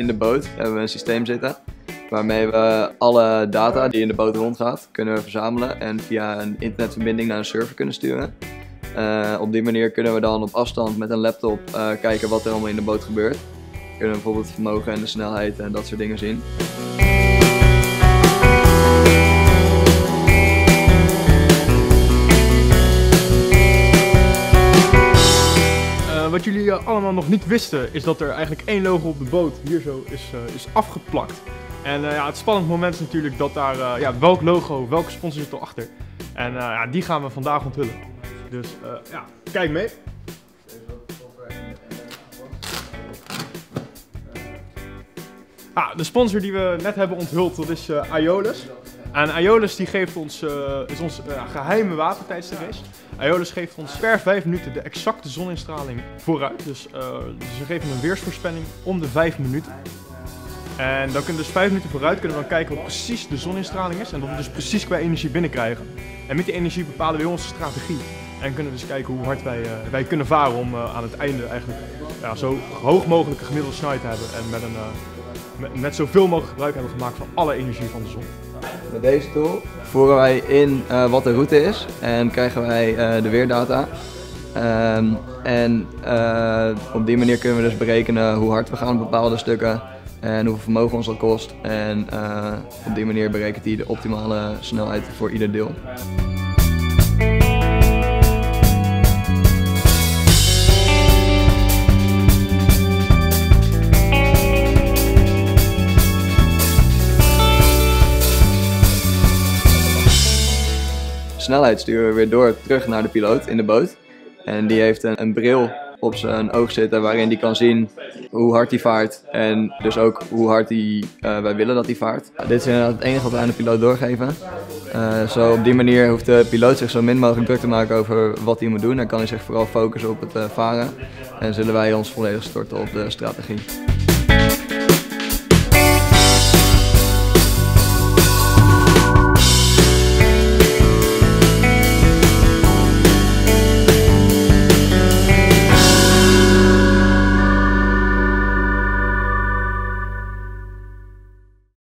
in de boot hebben we een systeem zitten waarmee we alle data die in de boot rondgaat kunnen verzamelen en via een internetverbinding naar een server kunnen sturen. Op die manier kunnen we dan op afstand met een laptop kijken wat er allemaal in de boot gebeurt. We kunnen bijvoorbeeld het vermogen en de snelheid en dat soort dingen zien. Wat jullie allemaal nog niet wisten is dat er eigenlijk één logo op de boot hier zo is afgeplakt. En ja, het spannend moment is natuurlijk dat daar welk logo, welke sponsor zit erachter. En ja, die gaan we vandaag onthullen. Dus ja, kijk mee. Ah, de sponsor die we net hebben onthuld, dat is Aeolus. En Aeolus die geeft ons, is ons geheime wapen tijdens de race. Aeolus geeft ons per 5 minuten de exacte zoninstraling vooruit. Dus ze geven een weersvoorspelling om de 5 minuten. En dan kunnen we dus 5 minuten vooruit kunnen we dan kijken wat precies de zoninstraling is. En dat we dus precies qua energie binnenkrijgen. En met die energie bepalen we onze strategie. En kunnen we dus kijken hoe hard wij kunnen varen om aan het einde eigenlijk zo hoog mogelijk een gemiddelde snelheid te hebben. En met, met zoveel mogelijk gebruik hebben gemaakt van alle energie van de zon. Met deze tool voeren wij in wat de route is en krijgen wij de weerdata. Op die manier kunnen we dus berekenen hoe hard we gaan op bepaalde stukken en hoeveel vermogen ons dat kost. En op die manier berekent hij de optimale snelheid voor ieder deel. Snelheid sturen we weer door terug naar de piloot in de boot. En die heeft een bril op zijn oog zitten waarin hij kan zien hoe hard hij vaart en dus ook hoe hard wij willen dat hij vaart. Dit is inderdaad het enige wat wij aan de piloot doorgeven. Zo op die manier hoeft de piloot zich zo min mogelijk druk te maken over wat hij moet doen. Dan kan hij zich vooral focussen op het varen en zullen wij ons volledig storten op de strategie.